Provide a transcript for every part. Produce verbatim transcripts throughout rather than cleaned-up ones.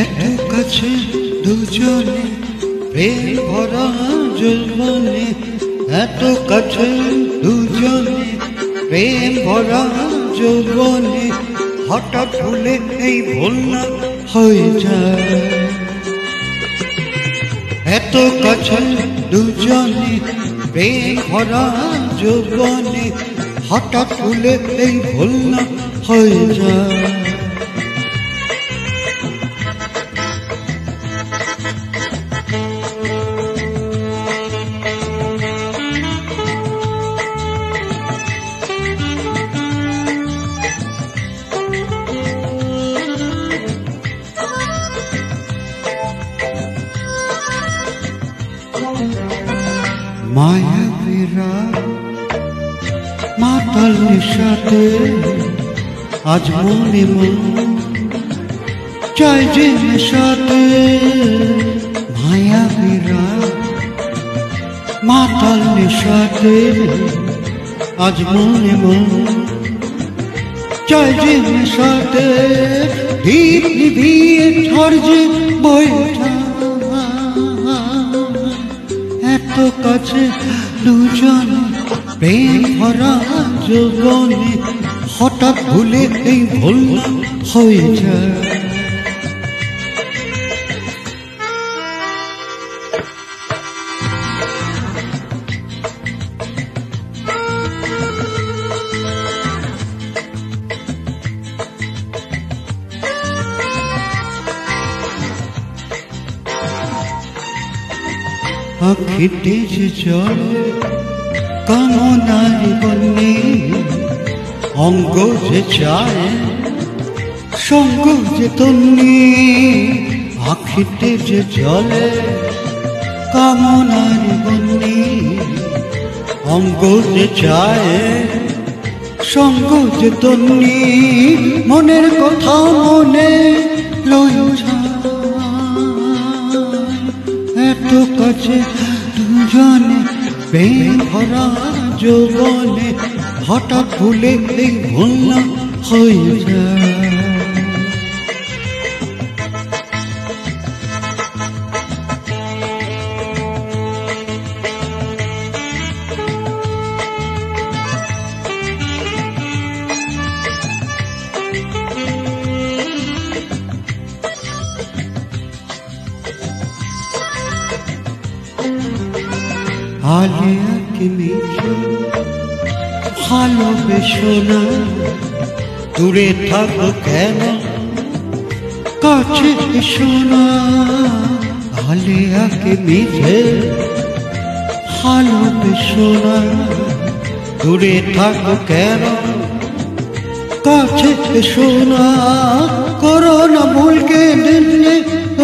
এত কাছে দুজনে প্রেম ভরা জলমনে, এত কাছে দুজনে প্রেম ভরা জলমনে, হঠাৎ ভুলে এই ভোলা হয়ে যায়। এত কাছে দুজনে প্রেম ভরা জলমনে, হঠাৎ ভুলে এই ভোলা হয়ে যায়। মায়া মেরা মাতাল নিশাতে আজ মনে মন চাই যে নেশাতে, মায়া মেরা মাতাল নিশাতে আজ মনে মন চাই যে নেশাতে, দীপ নিভিয়ে ঝড় যে বইটা। এত কাছে দুজনে প্রেম ভরা জলনে, হঠাৎ ভুলে এই ভোলা হয়ে যায়। আখিতে যে জল কামনার বনে, অঙ্গ যে চায় সঙ্গ যে তন্নি, আখিতে যে জল কামনার বনে, অঙ্গ যে চায় সঙ্গ যে তন্নি, মনের কথা মনে লই যায়। এত কাছে দুজনে প্রেম ভরা জলনে, হঠাৎ ভুলে এই ভোলা হয়ে যায়। আলিয়াকে মিঠে ভালোবেসো না, দূরে থাকো কেন কাছে এসো না। আলিয়াকে মিঠে ভালোবেসো না, দূরে থাকো কেন কাছে এসো না, করো না ভুলকে দিলে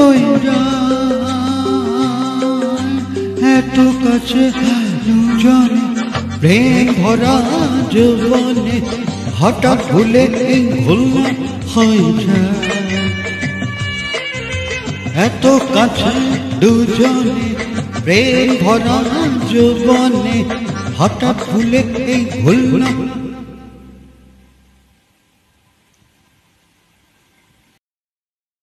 ওইরা। এত কাছে দুজনে প্রেম ভরা জলনে, হঠাৎ ভুলে এই ভোলা হয়ে যায়। এত কাছে দুজনে প্রেম ভরা জলনে, হঠাৎ ভুলে এই ভোলা।